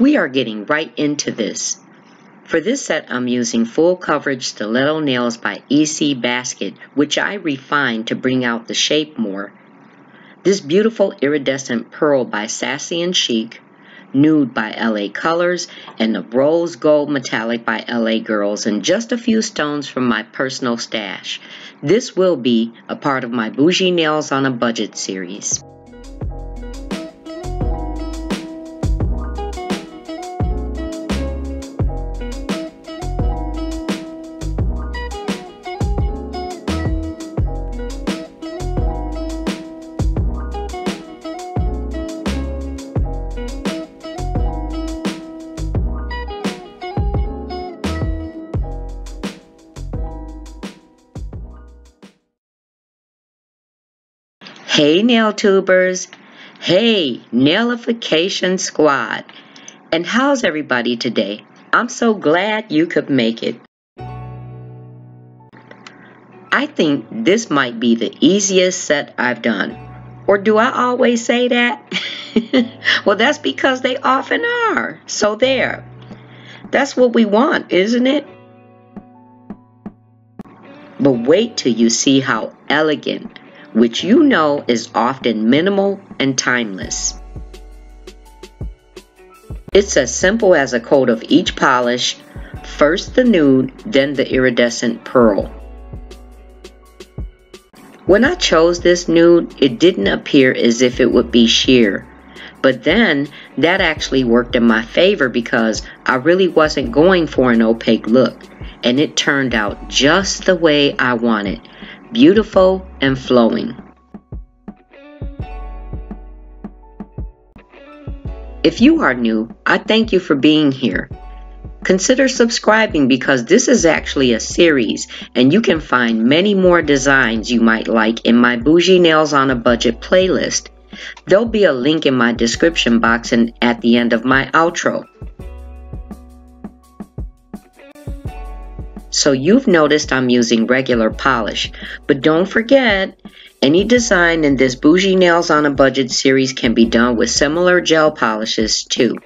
We are getting right into this. For this set, I'm using full coverage stiletto nails by EC Basket, which I refined to bring out the shape more. This beautiful iridescent pearl by Sassy and Chic, nude by LA Colors, and the rose gold metallic by LA Girls, and just a few stones from my personal stash. This will be a part of my Boujee Nails on a Budget series. Hey NailTubers, hey Nailification Squad, and how's everybody today? I'm so glad you could make it. I think this might be the easiest set I've done. Or do I always say that? Well, that's because they often are. So there. That's what we want, isn't it? But wait till you see how elegant, which you know is often minimal and timeless. It's as simple as a coat of each polish, first the nude, then the iridescent pearl. When I chose this nude, it didn't appear as if it would be sheer, but then that actually worked in my favor because I really wasn't going for an opaque look, and it turned out just the way I wanted. Beautiful and flowing. If you are new, I thank you for being here. Consider subscribing because this is actually a series and you can find many more designs you might like in my Boujee Nails on a Budget playlist. There'll be a link in my description box and at the end of my outro. So you've noticed I'm using regular polish, but don't forget, any design in this Boujee Nails on a Budget series can be done with similar gel polishes too.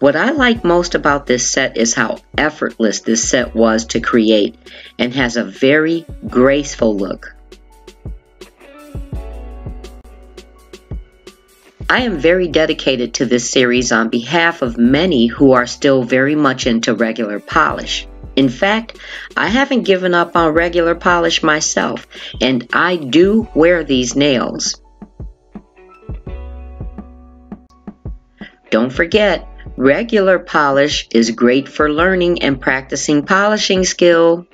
What I like most about this set is how effortless this set was to create and has a very graceful look. I am very dedicated to this series on behalf of many who are still very much into regular polish. In fact, I haven't given up on regular polish myself, and I do wear these nails. Don't forget, regular polish is great for learning and practicing polishing skill.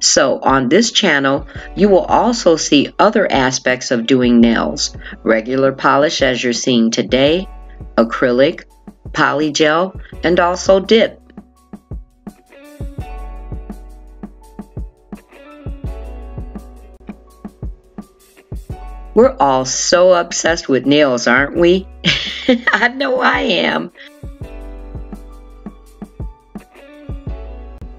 So on this channel, you will also see other aspects of doing nails, regular polish as you're seeing today, acrylic, polygel, and also dip. We're all so obsessed with nails, aren't we? I know I am.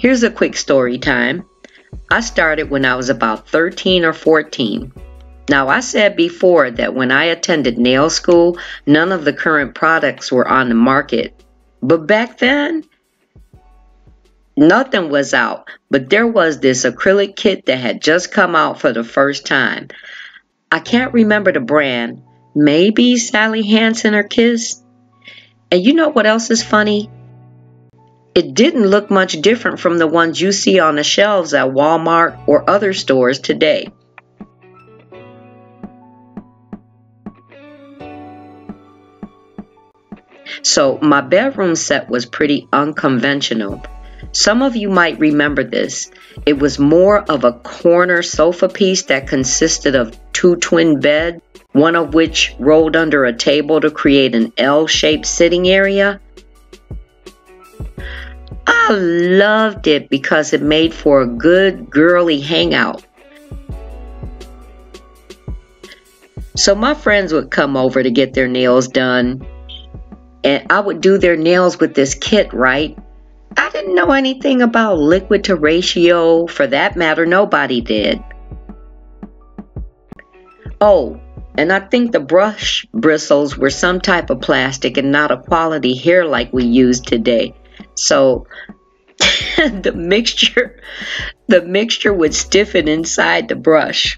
Here's a quick story time. I started when I was about 13 or 14. Now, I said before that when I attended nail school, none of the current products were on the market. But back then, nothing was out. But there was this acrylic kit that had just come out for the first time. I can't remember the brand. Maybe Sally Hansen or Kiss. And you know what else is funny? It didn't look much different from the ones you see on the shelves at Walmart or other stores today. So my bedroom set was pretty unconventional. Some of you might remember this. It was more of a corner sofa piece that consisted of two twin beds, one of which rolled under a table to create an L-shaped sitting area. I loved it because it made for a good girly hangout. So my friends would come over to get their nails done, and I would do their nails with this kit, right? I didn't know anything about liquid to ratio. For that matter, nobody did. Oh, and I think the brush bristles were some type of plastic and not a quality hair like we use today. So the mixture would stiffen inside the brush.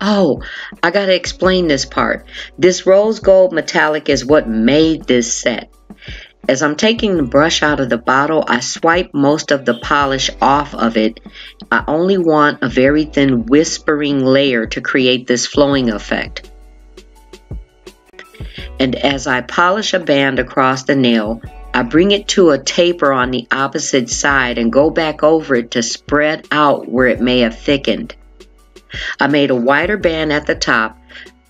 Oh, I gotta explain this part. This rose gold metallic is what made this set. As I'm taking the brush out of the bottle, I swipe most of the polish off of it. I only want a very thin whispering layer to create this flowing effect. And as I polish a band across the nail, I bring it to a taper on the opposite side and go back over it to spread out where it may have thickened. I made a wider band at the top,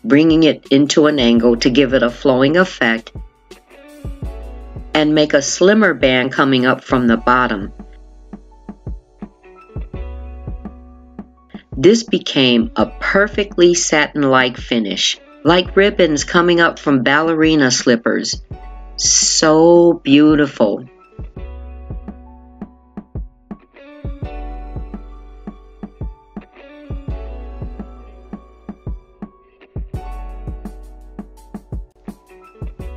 bringing it into an angle to give it a flowing effect, and make a slimmer band coming up from the bottom. This became a perfectly satin-like finish, like ribbons coming up from ballerina slippers. So beautiful.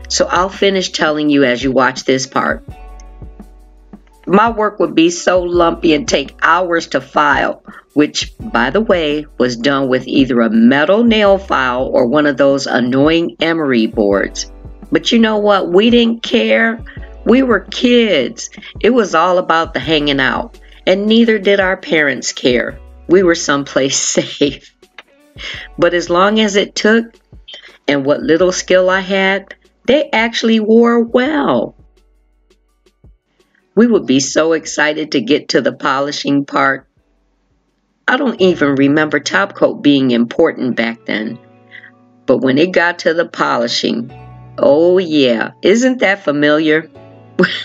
So I'll finish telling you as you watch this part. My work would be so lumpy and take hours to file, which, by the way, was done with either a metal nail file or one of those annoying emery boards. But you know what? We didn't care. We were kids. It was all about the hanging out. And neither did our parents care. We were someplace safe. But as long as it took and what little skill I had, they actually wore well. We would be so excited to get to the polishing part. I don't even remember top coat being important back then. But when it got to the polishing, oh yeah, isn't that familiar?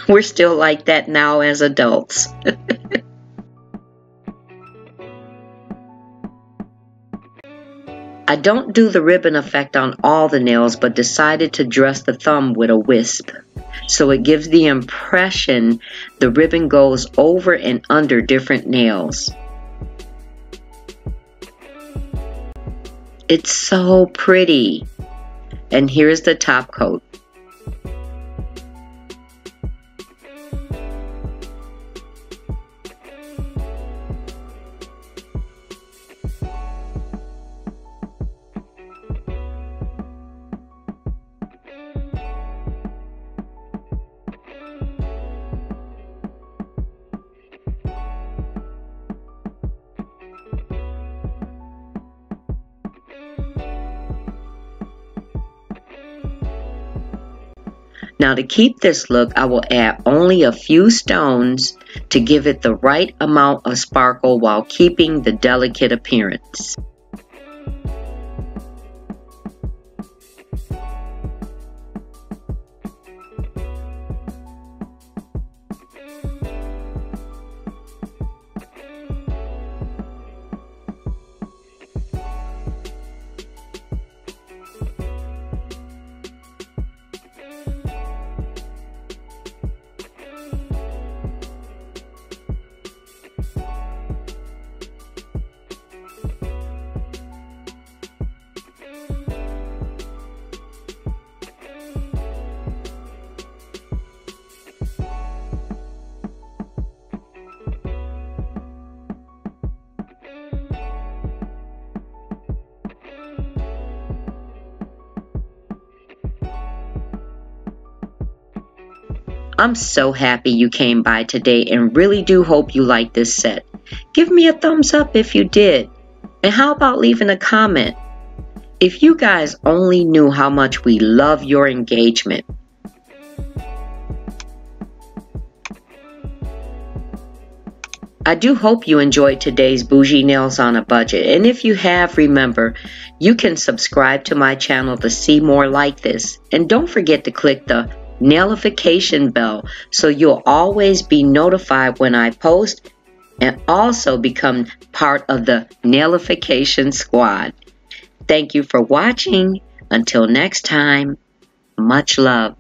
We're still like that now as adults. I don't do the ribbon effect on all the nails, but decided to dress the thumb with a wisp. So it gives the impression the ribbon goes over and under different nails. It's so pretty. And here is the top coat. Now to keep this look, I will add only a few stones to give it the right amount of sparkle while keeping the delicate appearance. I'm so happy you came by today and really do hope you like this set. Give me a thumbs up if you did. And how about leaving a comment? If you guys only knew how much we love your engagement. I do hope you enjoyed today's Boujee Nails on a Budget. And if you have, remember, you can subscribe to my channel to see more like this. And don't forget to click the Nailification bell so you'll always be notified when I post, and also become part of the Nailification Squad. Thank you for watching. Until next time, much love.